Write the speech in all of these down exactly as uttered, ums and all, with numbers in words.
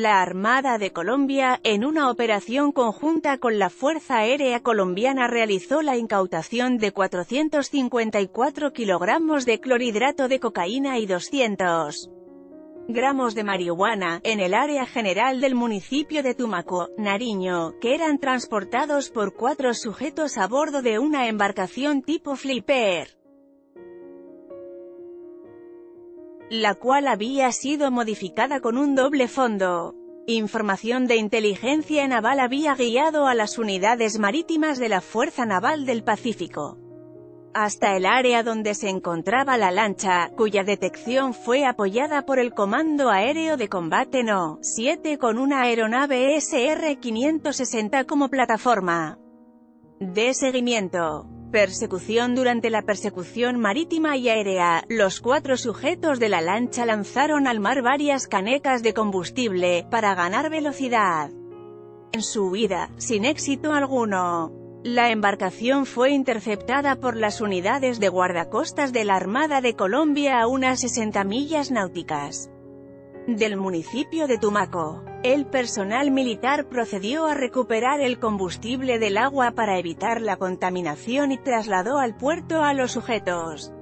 La Armada de Colombia, en una operación conjunta con la Fuerza Aérea Colombiana, realizó la incautación de cuatrocientos cincuenta y cuatro kilogramos de clorhidrato de cocaína y doscientos gramos de marihuana, en el área general del municipio de Tumaco, Nariño, que eran transportados por cuatro sujetos a bordo de una embarcación tipo Flipper, la cual había sido modificada con un doble fondo. Información de inteligencia naval había guiado a las unidades marítimas de la Fuerza Naval del Pacífico hasta el área donde se encontraba la lancha, cuya detección fue apoyada por el Comando Aéreo de Combate número siete con una aeronave ese erre quinientos sesenta como plataforma de seguimiento. Persecución. Durante la persecución marítima y aérea, los cuatro sujetos de la lancha lanzaron al mar varias canecas de combustible, para ganar velocidad en su huida, sin éxito alguno. La embarcación fue interceptada por las unidades de guardacostas de la Armada de Colombia a unas sesenta millas náuticas del municipio de Tumaco. El personal militar procedió a recuperar el combustible del agua para evitar la contaminación y trasladó al puerto a los sujetos.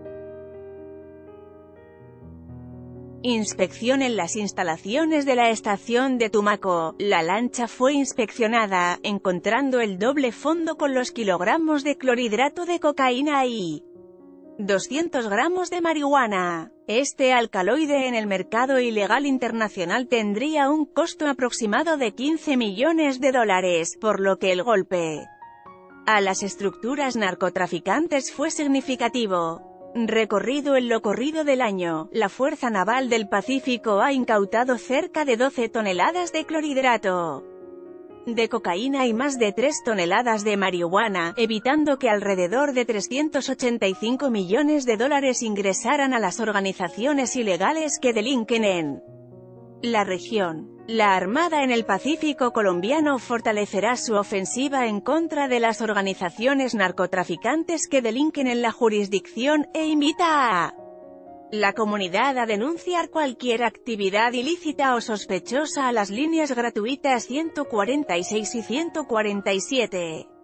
Inspección. En las instalaciones de la estación de Tumaco, la lancha fue inspeccionada, encontrando el doble fondo con los kilogramos de clorhidrato de cocaína y doscientos gramos de marihuana. Este alcaloide en el mercado ilegal internacional tendría un costo aproximado de quince millones de dólares, por lo que el golpe a las estructuras narcotraficantes fue significativo. Recorrido. En lo corrido del año, la Fuerza Naval del Pacífico ha incautado cerca de doce toneladas de clorhidrato de cocaína y más de tres toneladas de marihuana, evitando que alrededor de trescientos ochenta y cinco millones de dólares ingresaran a las organizaciones ilegales que delinquen en la región. La Armada en el Pacífico colombiano fortalecerá su ofensiva en contra de las organizaciones narcotraficantes que delinquen en la jurisdicción, e invita a la comunidad a denunciar cualquier actividad ilícita o sospechosa a las líneas gratuitas ciento cuarenta y seis y ciento cuarenta y siete.